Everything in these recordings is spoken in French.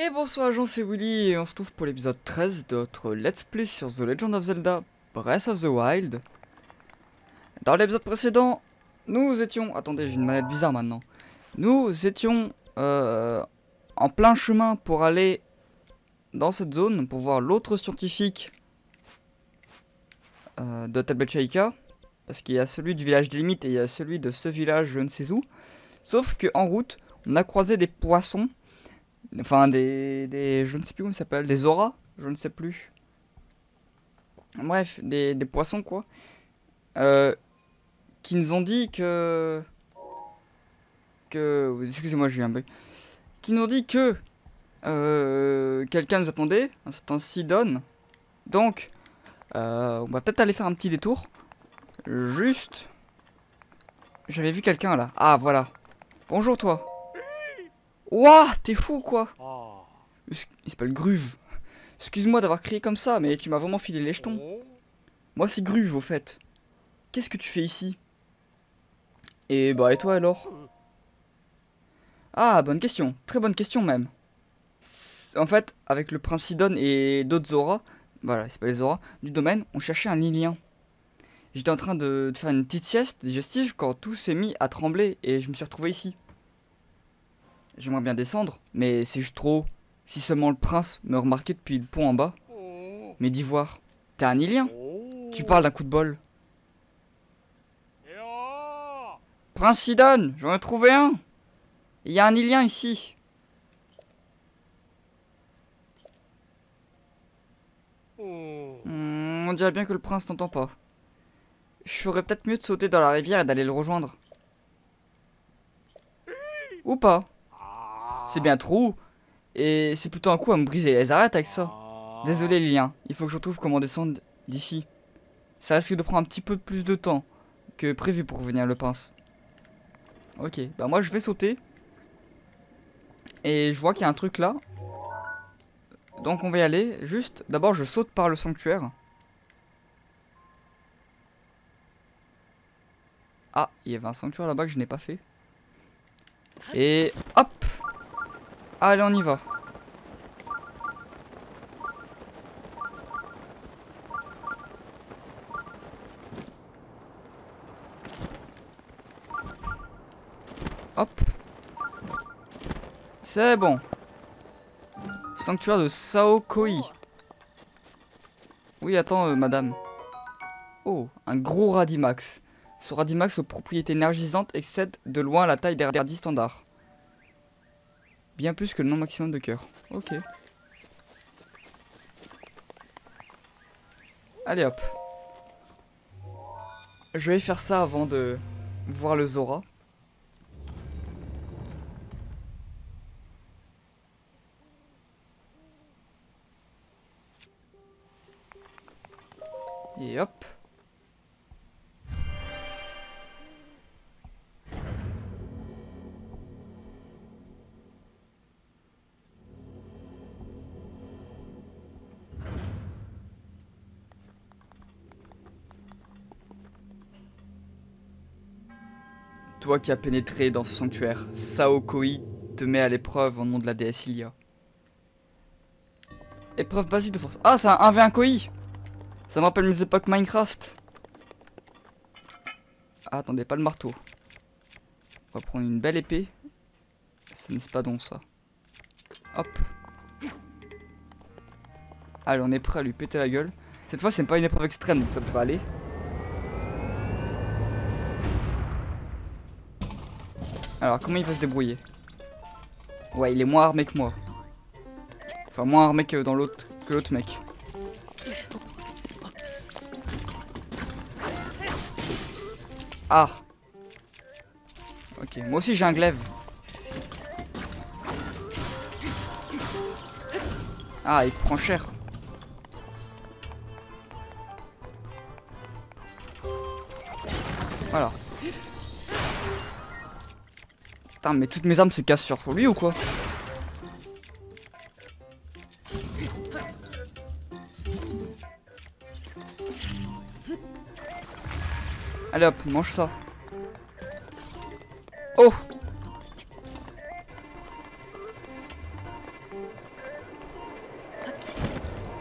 Et bonsoir gens, c'est Willy et on se retrouve pour l'épisode 13 de notre Let's Play sur The Legend of Zelda Breath of the Wild. Dans l'épisode précédent, nous étions... Attendez, j'ai une manette bizarre maintenant. Nous étions en plein chemin pour aller dans cette zone, pour voir l'autre scientifique de Tabletchaika. Parce qu'il y a celui du village des limites et il y a celui de ce village je ne sais où. Sauf qu'en route, on a croisé des poissons. Enfin, des je ne sais plus comment ils s'appellent, des Zoras, je ne sais plus. Bref, des poissons quoi. Qui nous ont dit que excusez-moi, j'ai eu un bug. Qui nous ont dit que quelqu'un nous attendait, un certain Sidon. Donc, on va peut-être aller faire un petit détour. Juste... J'avais vu quelqu'un là. Ah, voilà. Bonjour toi. Ouah, t'es fou quoi. Il s'appelle Gruve. Excuse-moi d'avoir crié comme ça, mais tu m'as vraiment filé les jetons. Moi c'est Gruve au fait. Qu'est-ce que tu fais ici? Et bah et toi alors? Ah, bonne question. Très bonne question même. En fait, avec le prince Sidon et d'autres Zoras, voilà, ils s'appellent les Zoras, du domaine, on cherchait un Lilien. J'étais en train de faire une petite sieste digestive quand tout s'est mis à trembler et je me suis retrouvé ici. J'aimerais bien descendre, mais c'est juste trop haut. Si seulement le prince me remarquait depuis le pont en bas. Mais d'y voir, t'es un Ilien. Tu parles d'un coup de bol. Prince Sidon, j'en ai trouvé un. Il y a un Ilien ici. On dirait bien que le prince n'entend pas. Je ferais peut-être mieux de sauter dans la rivière et d'aller le rejoindre. Ou pas. C'est bien trop. Et c'est plutôt un coup à me briser les arêtes avec ça. Désolé Lilien, il faut que je retrouve comment descendre d'ici. Ça risque de prendre un petit peu plus de temps que prévu pour venir le pince. Ok, bah moi je vais sauter. Et je vois qu'il y a un truc là. Donc on va y aller. Juste, d'abord je saute par le sanctuaire. Ah, il y avait un sanctuaire là-bas que je n'ai pas fait. Et hop! Allez, on y va. Hop. C'est bon. Sanctuaire de Sao Koi. Oui, attends, madame. Oh, un gros Radimax. Ce Radimax aux propriétés énergisantes excède de loin la taille des radis standards. Bien plus que le nombre maximum de cœur. Ok. Allez hop. Je vais faire ça avant de voir le Zora. Et hop. Toi qui as pénétré dans ce sanctuaire, Sao Koi te met à l'épreuve au nom de la déesse Ilia. Épreuve basique de force. Ah, c'est un 1v1 Koi. Ça me rappelle mes époques Minecraft. Ah, attendez, pas le marteau. On va prendre une belle épée. C'est un espadon, ça. Hop. Allez, on est prêt à lui péter la gueule. Cette fois, c'est pas une épreuve extrême, donc ça devrait aller. Alors, comment il va se débrouiller? Ouais, il est moins armé que moi. Enfin, moins armé que dans l'autre mec. Ah. Ok, moi aussi j'ai un glaive. Ah, il prend cher. Voilà. Putain, mais toutes mes armes se cassent sur lui ou quoi? Allez hop, mange ça. Oh!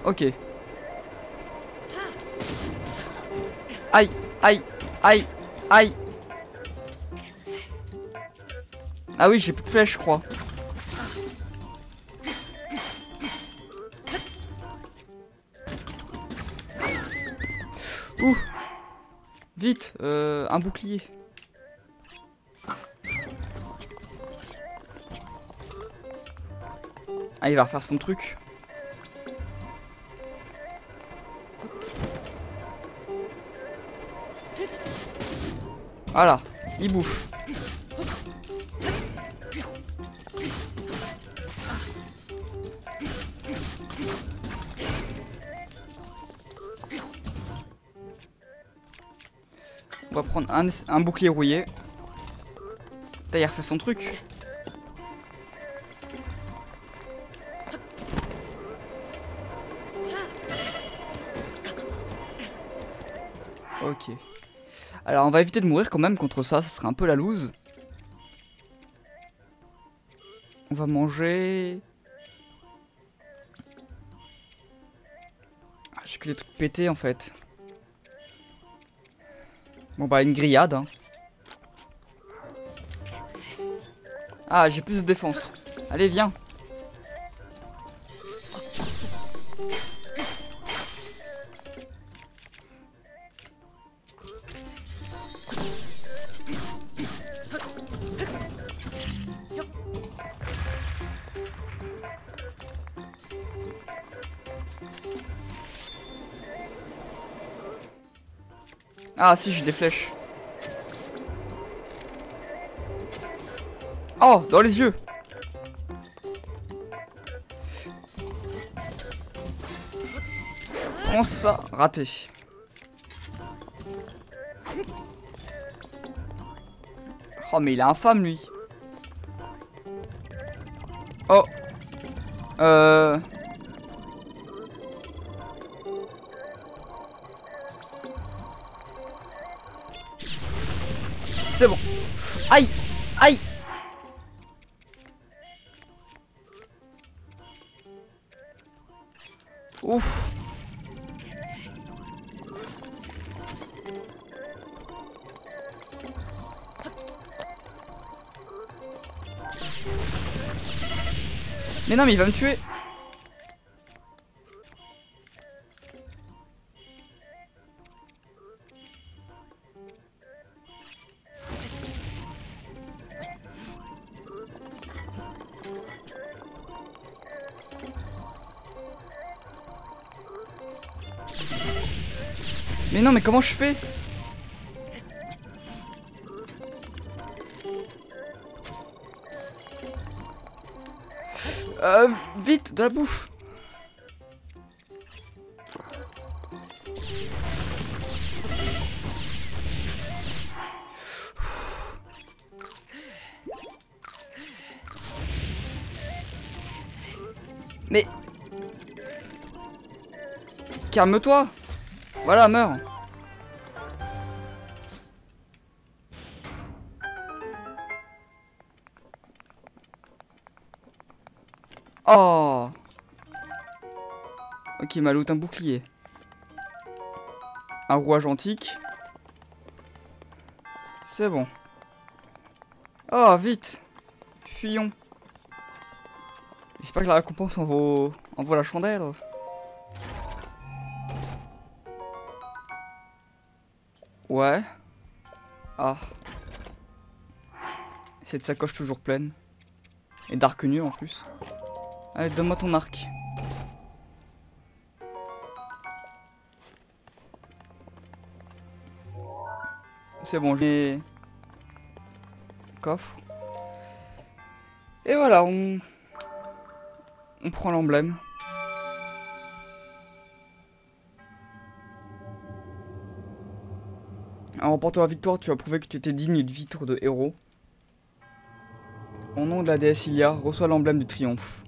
Ok. Aïe, aïe, aïe, aïe. Ah oui, j'ai plus de flèches, je crois. Ouh. Vite, un bouclier. Ah, il va refaire son truc. Voilà, il bouffe. On va prendre un bouclier rouillé. Là, il refait son truc. Ok. Alors on va éviter de mourir quand même contre ça, ça serait un peu la loose. On va manger... Ah, j'ai que des trucs pétés en fait. Bon bah une grillade hein. Ah j'ai plus de défense. Allez viens. Ah si, j'ai des flèches. Oh, dans les yeux. Prends ça, raté. Oh mais il est infâme lui. Oh. C'est bon. Aïe, aïe. Ouf. Mais non, mais il va me tuer. Mais non mais comment je fais? Vite, de la bouffe. Mais... Calme-toi. Voilà, meurs. Oh. Ok, il m'a looté un bouclier. Un rouage antique. C'est bon. Oh, vite. Fuyons. J'espère que la récompense en vaut la chandelle. Ouais. Ah. Cette sacoche toujours pleine. Et d'arc nu en plus. Allez, donne-moi ton arc. C'est bon, j'ai... Coffre. Et voilà, on prend l'emblème. En remportant la victoire, tu as prouvé que tu étais digne du titre de héros. Au nom de la déesse Ilia, reçois l'emblème du triomphe.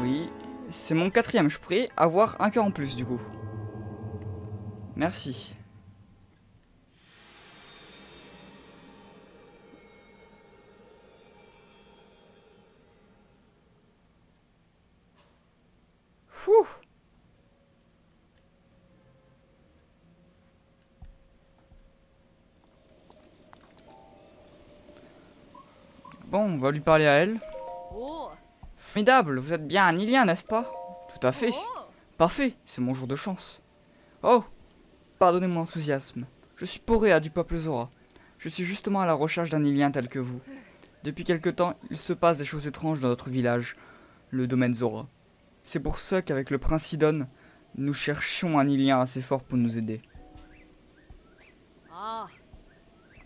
Oui, C'est mon quatrième, je pourrais avoir un cœur en plus du coup. Merci. Fou. Bon, on va lui parler à elle. Formidable, vous êtes bien un Ilien, n'est-ce pas? Tout à fait. Parfait, c'est mon jour de chance. Oh, pardonnez mon enthousiasme. Je suis Porea du peuple Zoras. Je suis justement à la recherche d'un Ilien tel que vous. Depuis quelque temps, il se passe des choses étranges dans notre village, le domaine Zoras. C'est pour ça qu'avec le prince Sidon, nous cherchions un Ilien assez fort pour nous aider.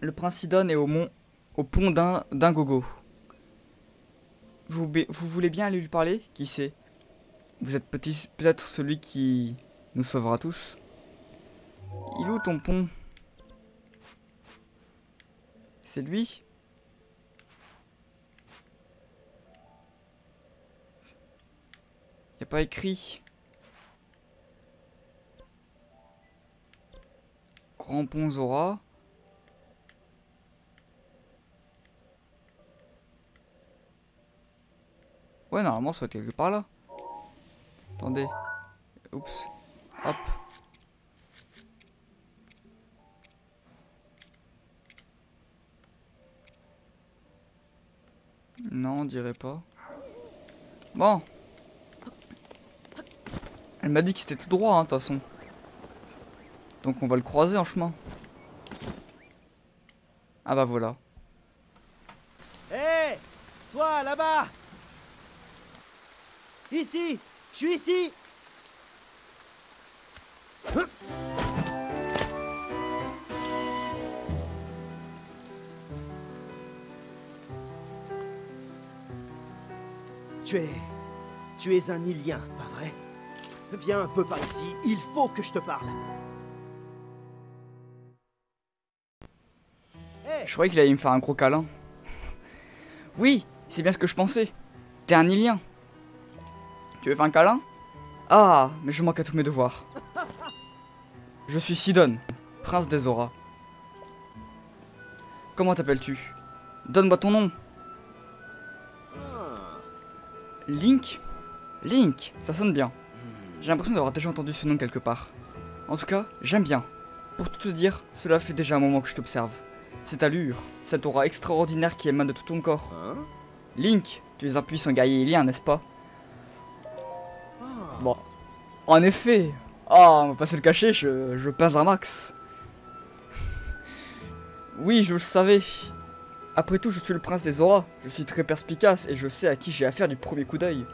Le prince Sidon est au pont d'un gogo. Vous voulez bien aller lui parler? Qui sait? Vous êtes peut-être celui qui nous sauvera tous. Il est où ton pont? C'est lui? Il n'y a pas écrit. Grand pont Zoras. Ouais, normalement ça va être quelque part là. Attendez. Oups. Hop. Non, on dirait pas. Bon. Elle m'a dit que c'était tout droit, hein, de toute façon. Donc on va le croiser en chemin. Ah bah voilà. Hé hey, toi, là-bas. Ici! Je suis ici! Tu es un Ilien, pas vrai? Viens un peu par ici, il faut que je te parle! Je croyais qu'il allait me faire un gros câlin. Oui, c'est bien ce que je pensais. T'es un Ilien. Tu veux faire un câlin? Ah, mais je manque à tous mes devoirs. Je suis Sidon, prince des Zoras. Comment t'appelles-tu? Donne-moi ton nom. Link? Link, ça sonne bien. J'ai l'impression d'avoir déjà entendu ce nom quelque part. En tout cas, j'aime bien. Pour tout te dire, cela fait déjà un moment que je t'observe. Cette allure, cette aura extraordinaire qui émane de tout ton corps. Link, tu es un puissant guerrier ilien, n'est-ce pas? Bon, en effet, oh, on va pas se le cacher, je pèse un max. Oui, je le savais. Après tout, je suis le prince des Zoras, je suis très perspicace et je sais à qui j'ai affaire du premier coup d'œil.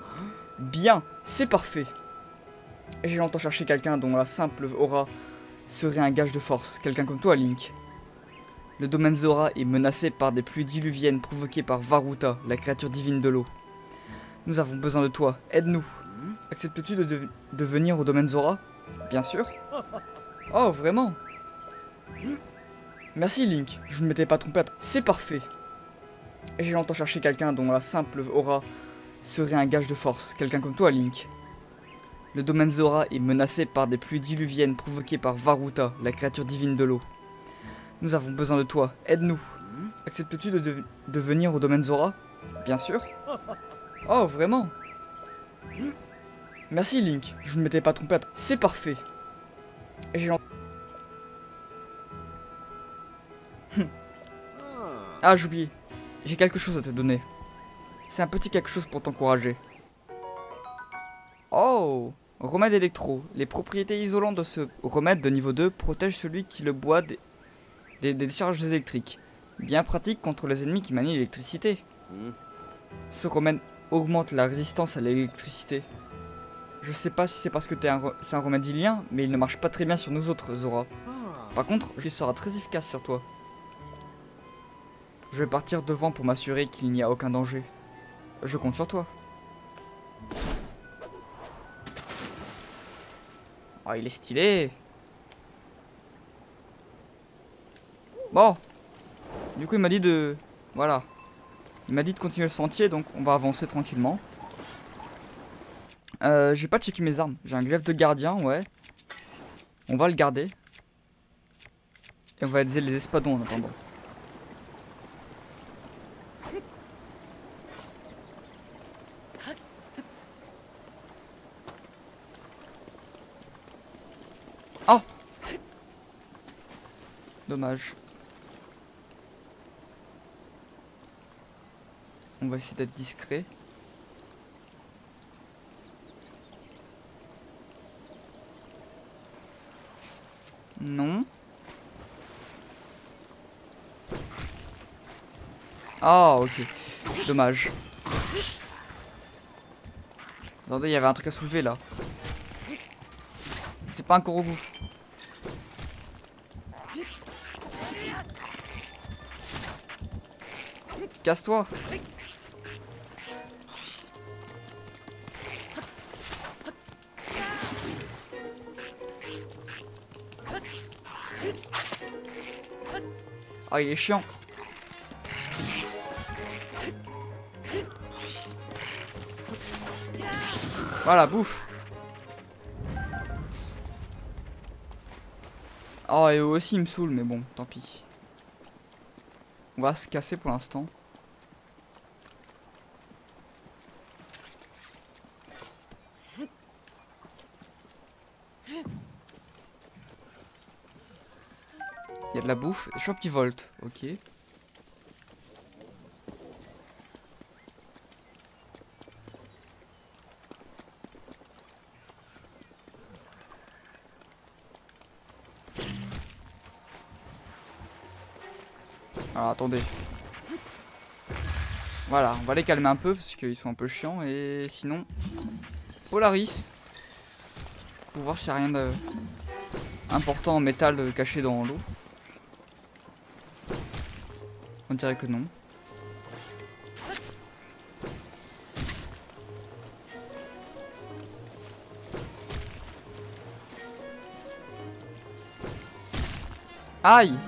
Bien, c'est parfait. J'ai longtemps cherché quelqu'un dont la simple aura serait un gage de force, quelqu'un comme toi, Link. Le domaine Zoras est menacé par des pluies diluviennes provoquées par Vah Ruta, la créature divine de l'eau. Nous avons besoin de toi, aide-nous. Acceptes-tu de venir au domaine Zoras? Bien sûr. Oh, vraiment? Merci Link, je ne m'étais pas trompé. C'est parfait. J'ai longtemps cherché quelqu'un dont la simple aura serait un gage de force, quelqu'un comme toi Link. Le domaine Zoras est menacé par des pluies diluviennes provoquées par Vah Ruta, la créature divine de l'eau. Nous avons besoin de toi, aide-nous. Acceptes-tu de venir au domaine Zoras? Bien sûr. Oh, vraiment? Merci Link, je ne m'étais pas trompé. C'est parfait. Ah, j'ai oublié. J'ai quelque chose à te donner. C'est un petit quelque chose pour t'encourager. Oh, remède électro. Les propriétés isolantes de ce remède de niveau 2 protègent celui qui le boit des décharges électriques. Bien pratique contre les ennemis qui manient l'électricité. Ce remède augmente la résistance à l'électricité. Je sais pas si c'est parce que c'est un remède ilien, mais il ne marche pas très bien sur nous autres, Zoras. Par contre, il sera très efficace sur toi. Je vais partir devant pour m'assurer qu'il n'y a aucun danger. Je compte sur toi. Oh, il est stylé. Bon. Du coup, il m'a dit de... Voilà. Il m'a dit de continuer le sentier, donc on va avancer tranquillement. J'ai pas checké mes armes. J'ai un glaive de gardien, ouais. On va le garder. Et on va utiliser les espadons en attendant. Oh! Dommage. On va essayer d'être discret. Non. Ah, oh, ok. Dommage. Attendez, il y avait un truc à soulever là. C'est pas un korogu. Casse-toi. Ah, il est chiant. Voilà, bouffe. Oh, et eux aussi, ils me saoulent, mais bon, tant pis. On va se casser pour l'instant. Il y a de la bouffe. Shop qui volte, ok. Alors attendez. Voilà, on va les calmer un peu parce qu'ils sont un peu chiants. Et sinon, Polaris. Pour voir s'il n'y a rien d'important en métal caché dans l'eau. On dirait que non. Aïe!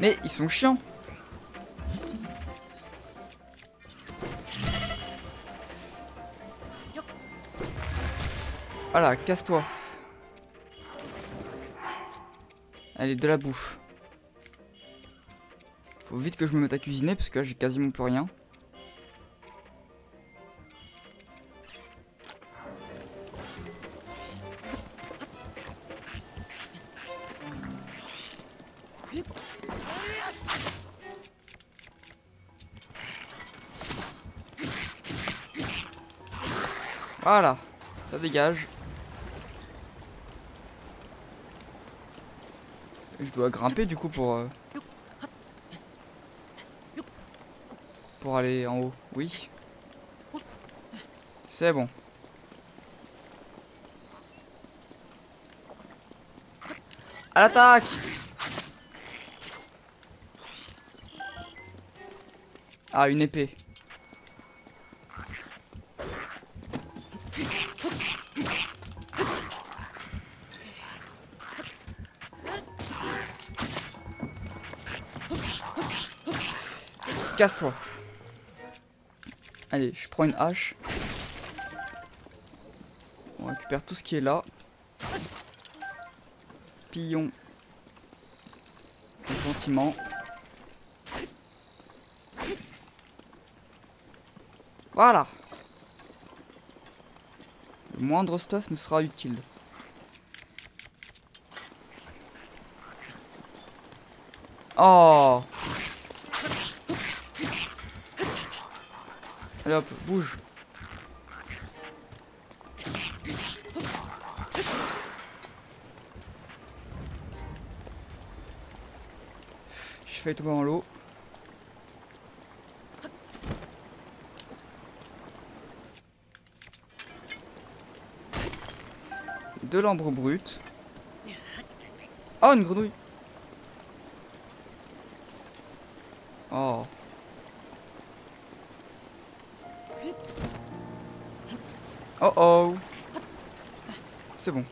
Mais ils sont chiants. Voilà, casse-toi. Allez, de la bouffe. Faut vite que je me mette à cuisiner parce que là j'ai quasiment plus rien. Voilà, ça dégage. Je dois grimper du coup pour aller en haut. Oui. C'est bon. À l'attaque! Ah, une épée. Casse-toi. Allez, je prends une hache. On récupère tout ce qui est là. Pillons. Gentiment. Voilà. Le moindre stuff nous sera utile. Oh. Allez hop, bouge. Je fais tomber dans l'eau. De l'ambre brut. Oh, une grenouille. Oh. Oh oh. C'est bon.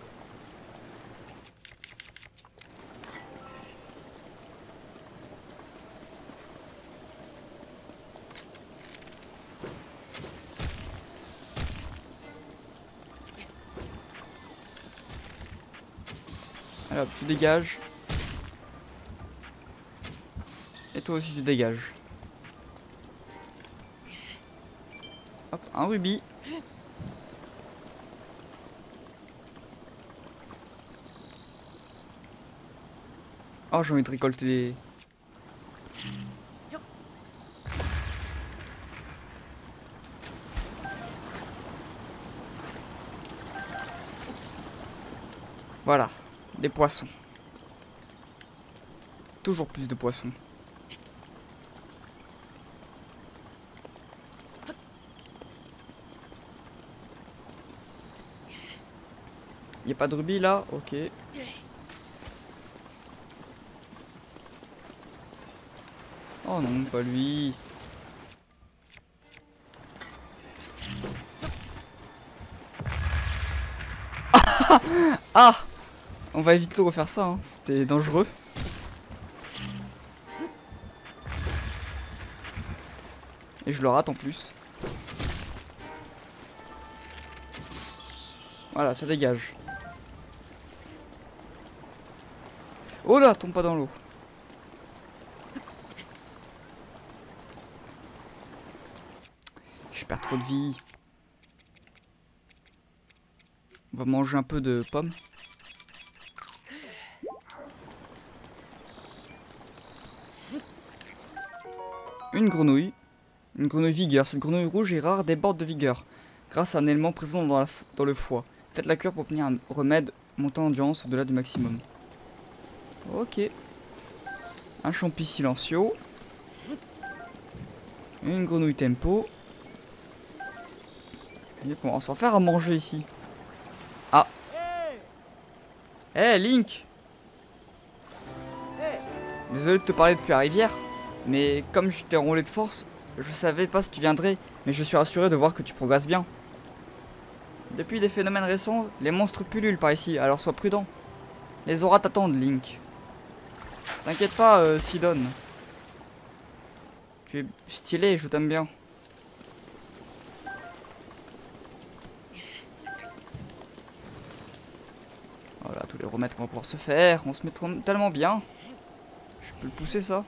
Hop, tu dégages. Et toi aussi tu dégages. Hop, un rubis. Oh, j'ai envie de récolter des... Voilà, des poissons. Toujours plus de poissons. Y a pas de rubis là? Ok. Oh non, pas lui. Ah! On va éviter de refaire ça, hein. C'était dangereux. Et je le rate en plus. Voilà, ça dégage. Oh là, tombe pas dans l'eau. Je perds trop de vie. On va manger un peu de pommes. Une grenouille vigueur. Cette grenouille rouge et rare déborde de vigueur grâce à un élément présent dans le foie. Faites la cure pour obtenir un remède montant l'endurance au-delà du maximum. Ok. Un champi silencio. Une grenouille tempo. Il commence à en faire à manger ici. Ah. Eh hey, Link. Désolé de te parler depuis la rivière. Mais comme je t'ai enrôlé de force, je savais pas si tu viendrais, mais je suis rassuré de voir que tu progresses bien. Depuis des phénomènes récents, les monstres pullulent par ici, alors sois prudent. Les Zoras t'attendent, Link. T'inquiète pas, Sidon. Tu es stylé, je t'aime bien. Voilà, tous les remèdes qu'on va pouvoir se faire, on se met tellement bien. Je peux le pousser ça ?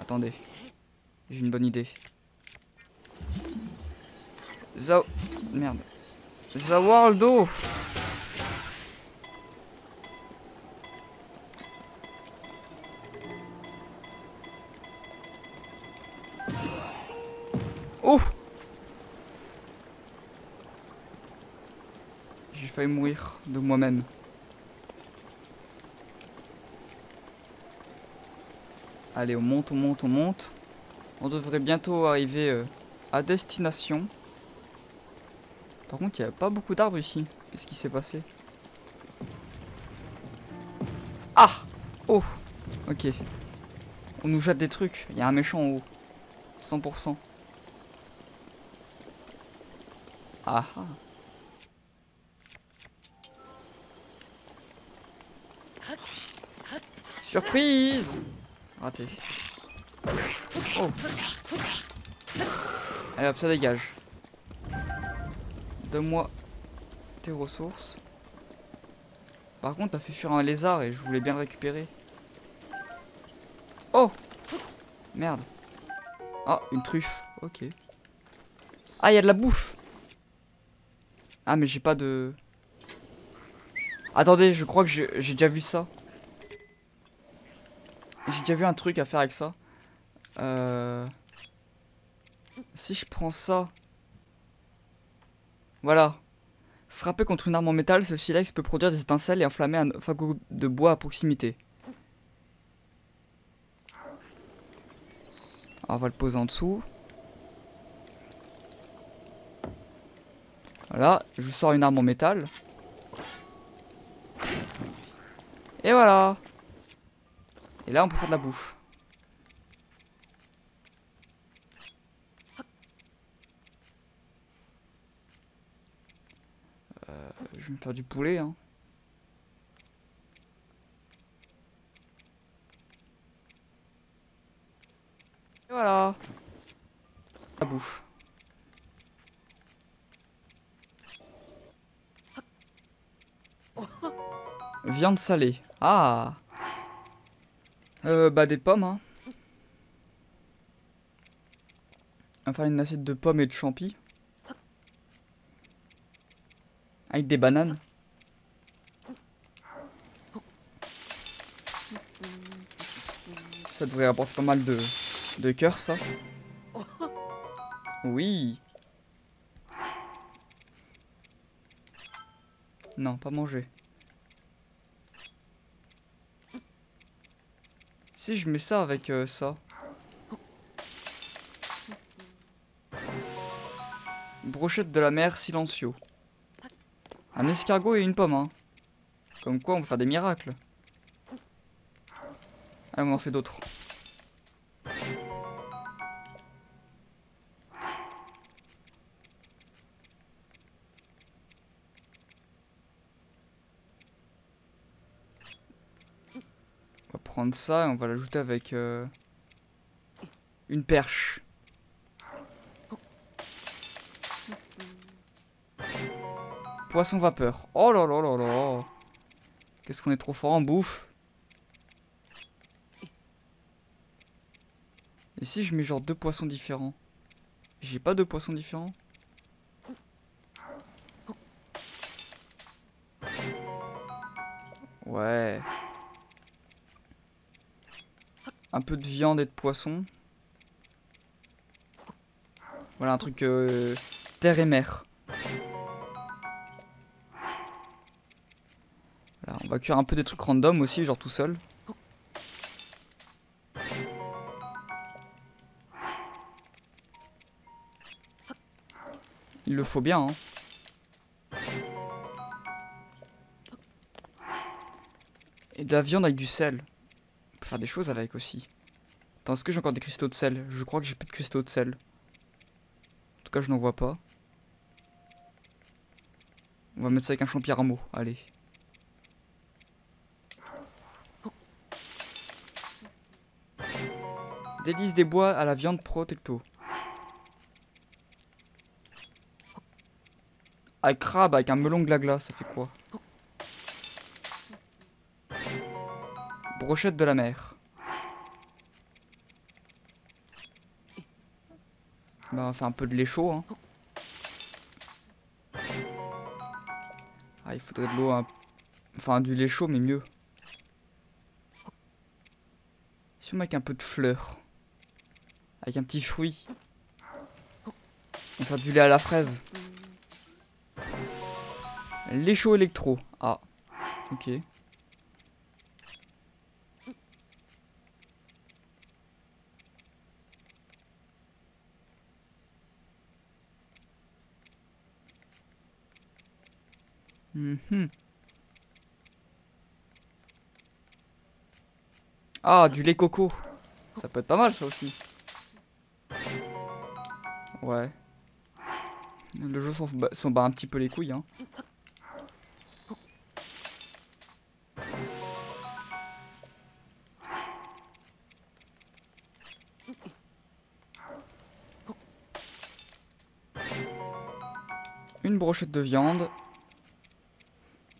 Attendez, j'ai une bonne idée. Merde. Zawarldo. Oh. J'ai failli mourir de moi-même. Allez, on monte, on monte, on monte. On devrait bientôt arriver à destination. Par contre, il n'y a pas beaucoup d'arbres ici. Qu'est-ce qui s'est passé? Ah! Oh! Ok. On nous jette des trucs. Il y a un méchant en haut. 100%. Ah ah. Surprise! Raté. Oh. Allez hop, ça dégage. Donne-moi tes ressources. Par contre, t'as fait fuir un lézard et je voulais bien le récupérer. Oh. Merde. Ah, une truffe. Ok. Ah, il y a de la bouffe. Ah, mais j'ai pas de... Attendez, je crois que j'ai déjà vu ça. J'ai déjà vu un truc à faire avec ça. Si je prends ça... Voilà. Frappé contre une arme en métal, ce silex peut produire des étincelles et enflammer un fagot de bois à proximité. Alors, on va le poser en dessous. Voilà, je sors une arme en métal. Et voilà. Et là on peut faire de la bouffe. Je vais me faire du poulet, hein. Et voilà. La bouffe. Viande salée. Ah. Bah des pommes, hein. On va faire une assiette de pommes et de champis. Avec des bananes. Ça devrait apporter pas mal de cœur, ça. Oui. Non, pas manger. Si je mets ça avec ça. Brochette de la mer silencieux. Un escargot et une pomme, hein. Comme quoi on peut faire des miracles. Ah, on en fait d'autres. On va prendre ça et on va l'ajouter avec une perche. Poisson vapeur. Oh là là là là. Qu'est-ce qu'on est trop fort en bouffe. Et si je mets genre 2 poissons différents? J'ai pas 2 poissons différents? Ouais. Un peu de viande et de poisson. Voilà un truc terre et mer. Voilà, on va cuire un peu des trucs random aussi, genre tout seul. Il le faut bien, hein. Et de la viande avec du sel. On peut faire des choses avec aussi. Attends, est-ce que j'ai encore des cristaux de sel? Je crois que j'ai plus de cristaux de sel. En tout cas, je n'en vois pas. On va mettre ça avec un champi rameau. Allez. Délice des bois à la viande protecto. Un crabe avec un melon glagla, ça fait quoi? Brochette de la mer. Bah, on va faire un peu de lait chaud, hein. Ah, il faudrait de l'eau, hein. Enfin du lait chaud, mais mieux. Si on met avec un peu de fleurs, avec un petit fruit, on va faire du lait à la fraise. Les chauds électro. Ah, ok. Ah, du lait coco. Ça peut être pas mal, ça aussi. Ouais. Le jeu s'en bat un petit peu les couilles, hein. Une brochette de viande.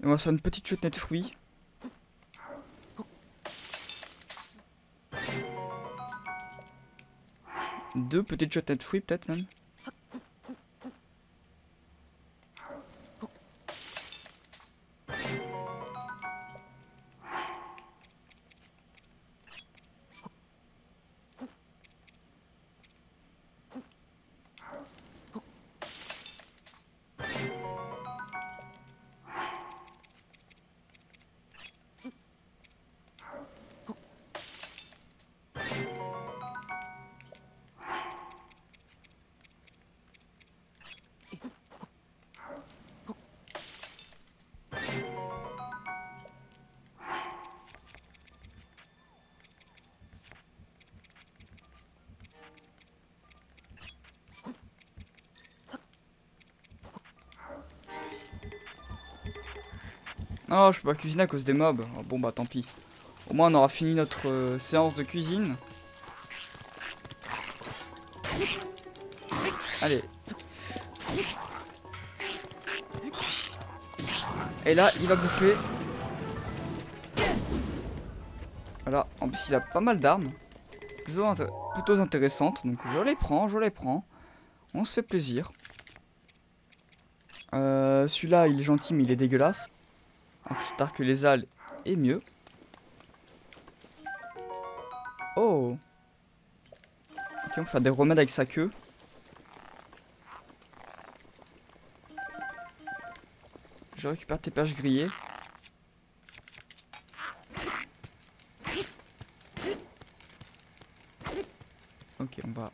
Et on va faire une petite chutney de fruits. Deux petites chutneys de fruits peut-être même. Oh, je peux pas cuisiner à cause des mobs. Oh, bon bah tant pis. Au moins on aura fini notre séance de cuisine. Allez. Et là il va bouffer Voilà, en plus il a pas mal d'armes. Plutôt intéressantes. Donc je les prends, On se fait plaisir. Celui-là il est gentil mais il est dégueulasse. Donc cet arc lézal est mieux. Oh. Ok, on va faire des remèdes avec sa queue. Je récupère tes perches grillées. Ok, on va...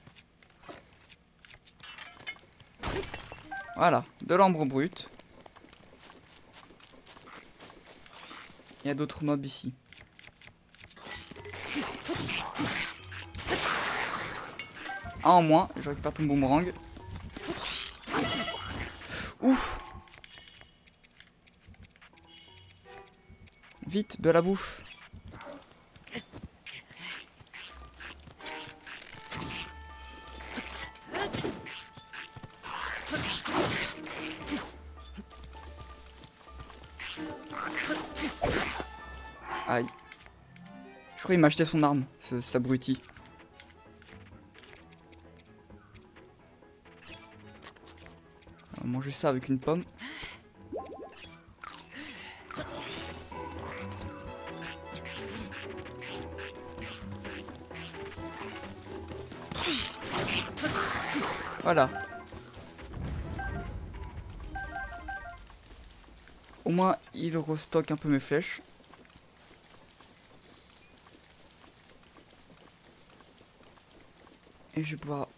Voilà, de l'ambre brute. Il y a d'autres mobs ici. Un en moins, je récupère ton boomerang. Ouf! Vite, de la bouffe. Aïe. Je crois qu'il m'a acheté son arme, cet abruti. On va manger ça avec une pomme. Voilà. Au moins, il restocke un peu mes flèches. Et je vais pouvoir...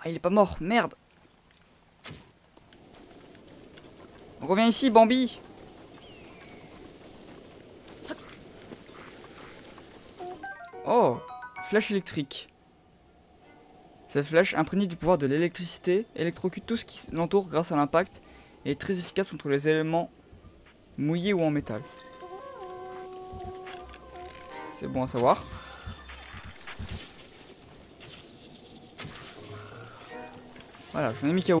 Ah, il est pas mort, merde. Reviens ici, Bambi. Oh, flèche électrique. Cette flèche, imprégnée du pouvoir de l'électricité, électrocute tout ce qui l'entoure grâce à l'impact et est très efficace contre les éléments mouillés ou en métal. C'est bon à savoir. Voilà, j'en ai mis KO.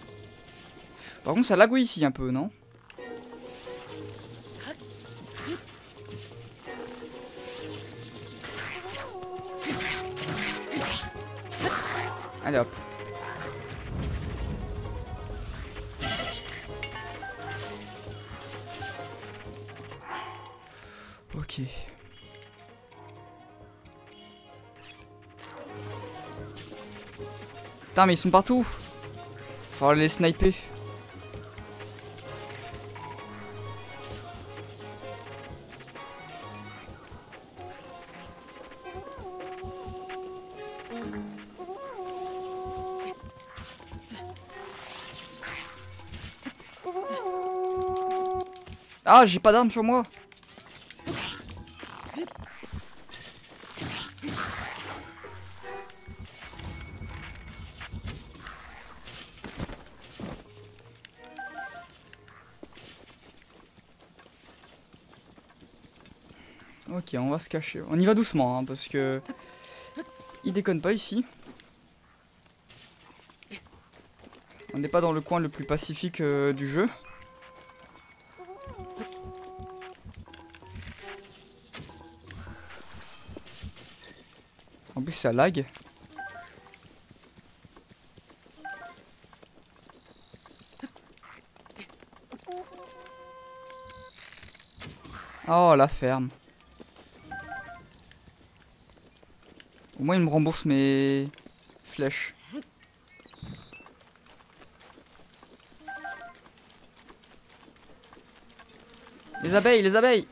Par contre, ça lagouille ici un peu, non? Allez hop. Ok. Putain, mais ils sont partout. Faut les sniper. Ah, j'ai pas d'arme sur moi. Ok, on va se cacher. On y va doucement, hein, parce que... Il déconne pas ici. On n'est pas dans le coin le plus pacifique du jeu. En plus, ça lag. Oh, la ferme. Au moins, il me rembourse mes flèches. Les abeilles,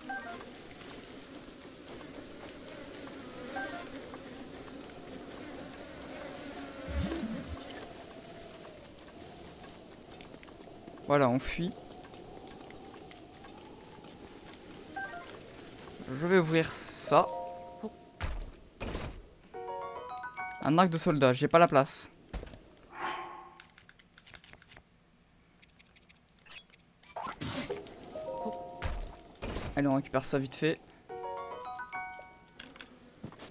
Voilà, on fuit. Je vais ouvrir ça. Un arc de soldat, j'ai pas la place. Allez, on récupère ça vite fait.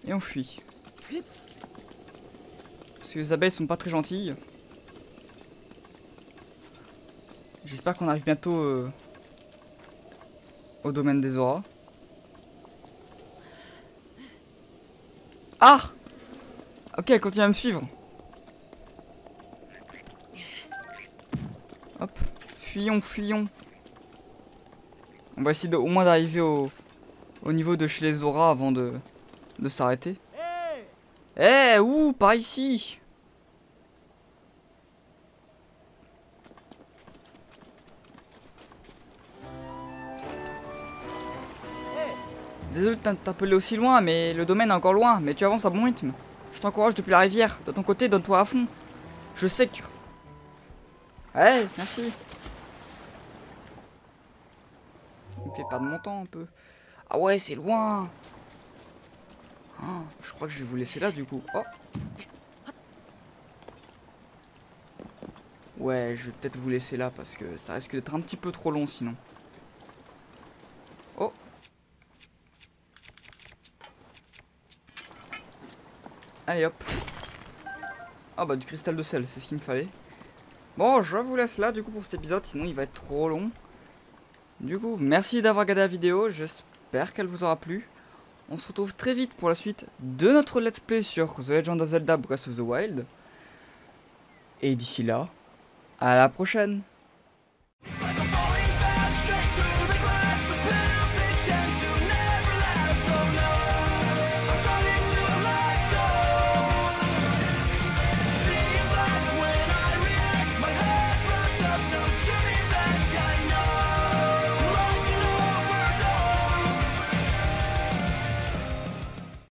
Et on fuit. Parce que les abeilles sont pas très gentilles. J'espère qu'on arrive bientôt au domaine des auras. Ah! Ok, continue à me suivre. Hop, fuyons, fuyons. On va essayer de, au moins d'arriver au niveau de chez les auras avant de s'arrêter. Eh, hey, ouh, par ici! Désolé de t'interpeller aussi loin, mais le domaine est encore loin, mais tu avances à bon rythme. Je t'encourage depuis la rivière, de ton côté, donne-toi à fond. Je sais que tu... Ouais, merci. Ça me fait perdre mon temps un peu. Ah ouais, c'est loin. Oh, je crois que je vais vous laisser là du coup. Oh. Ouais, je vais peut-être vous laisser là parce que ça risque d'être un petit peu trop long sinon. Oh. Allez hop. Ah bah du cristal de sel, c'est ce qu'il me fallait. Bon, je vous laisse là du coup pour cet épisode, sinon il va être trop long. Du coup, merci d'avoir regardé la vidéo, j'espère qu'elle vous aura plu. On se retrouve très vite pour la suite de notre let's play sur The Legend of Zelda Breath of the Wild. Et d'ici là, à la prochaine!